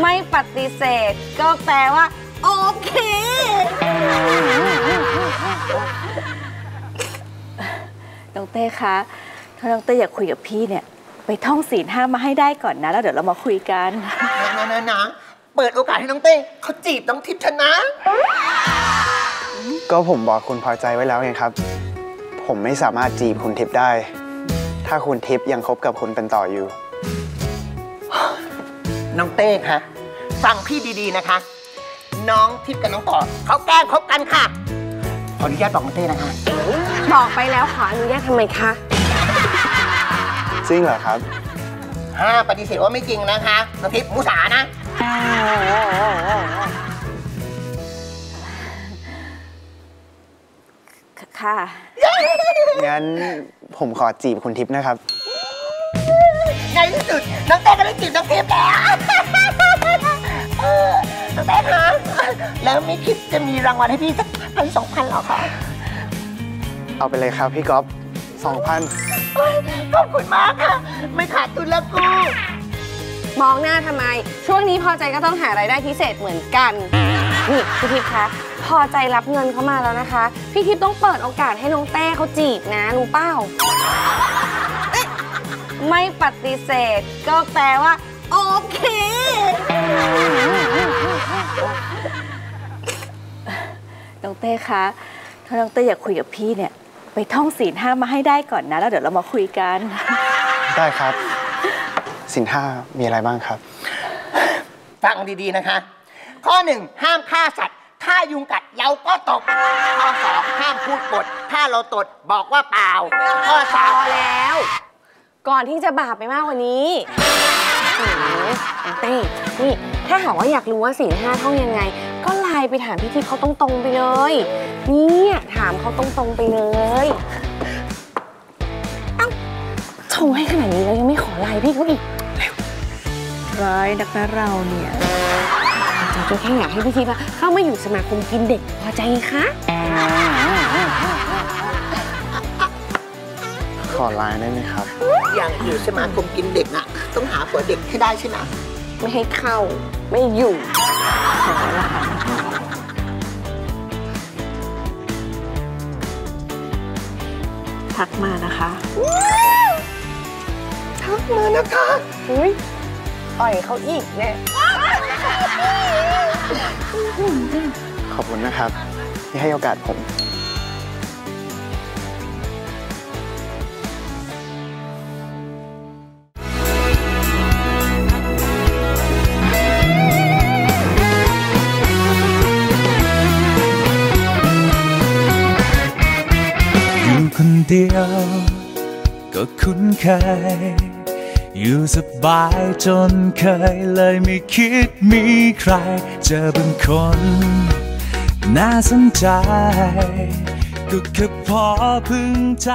ไม่ปฏิเสธก็แปลว่าโอเคน้องเต้คะถ้าน้องเต้อยากคุยกับพี่เนี่ยไปท่องศีลห้ามาให้ได้ก่อนนะแล้วเดี๋ยวเรามาคุยกันนะเปิดโอกาสให้น้องเต้เขาจีบน้องทิพย์ชนะก็ผมบอกคุณพอใจไว้แล้วไงครับผมไม่สามารถจีบคุณทิพย์ได้ถ้าคุณทิพย์ยังคบกับคุณเป็นต่ออยู่น้องเต้คะฟังพี่ดีๆนะคะน้องทิพย์กับน้องต่อเขาแกล้งคบกันค่ะขออนุญาตบอกน้องเต้นะคะบอกไปแล้วขออนุญาตทำไมคะจริงเหรอครับปฏิเสธว่าไม่จริงนะคะน้องทิพย์มุสานะค่ะงั้นผมขอจีบคุณทิพย์นะครับในที่สุดน้องเต้ก็ได้จีบน้องทิพย์แล้วน้องเต้คะแล้วไม่คิดจะมีรางวัลให้พี่สัก1,000-2,000หรอคะเอาไปเลยครับพี่ก๊อฟ2,000ขอบคุณมากค่ะไม่ขาดทุนแล้วกูมองหน้าทำไมช่วงนี้พอใจก็ต้องหารายได้พิเศษเหมือนกันนี่พี่ทิพย์คะพอใจรับเงินเข้ามาแล้วนะคะพี่ทิพย์ต้องเปิดโอกาสให้น้องเต้เขาจีบนะรู้เปล่าไม่ปฏิเสธก็แปลว่าโอเคน้องเต้คะถ้าน้องเต้อยากคุยกับพี่เนี่ยไปท่องศีลห้ามาให้ได้ก่อนนะแล้วเดี๋ยวเรามาคุยกันได้ครับศีลห้ามีอะไรบ้างครับฟังดีๆนะคะข้อ 1 ห้ามฆ่าสัตว์ถ้ายุงกัดเราก็ตบข้อ 2 ห้ามพูดปดถ้าเราตดบอกว่าเปล่าข้อ 3 พอแล้วก่อนที่จะบาปไปมากกว่านี้เต้นี่ถ้าหากว่าอยากรู้ว่าศีลห้าท่องยังไงก็ไลน์ไปถามพี่ที่เขาตรงๆไปเลยนี่ถามเขาตรงๆไปเลยเอ้าโทรให้ขนาดนี้แล้วยังไม่ขอไลน์พี่เขาอีกร้ายดักนะเราเนี่ยจนแค่อยากให้พี่ทิพย์เข้ามาอยู่สมาคมกินเด็กพอใจคะขอไลน์ได้ไหมครับอย่างอยู่สมาคมกินเด็กน่ะต้องหาผัวเด็กให้ได้ใช่ไหมไม่ให้เข้าไม่อยู่ขอไลน์ทักมานะคะทักมานะคะอุ้ยอ่อยเขาอีกเนี่ยขอบคุณนะครับที่ให้โอกาสผมอยู่คนเดียวก็คุ้นเคยอยู่สบายจนเคยเลยไม่คิดมีใครเจอเป็นคนน่าสนใจก็แค่พอพึงใจ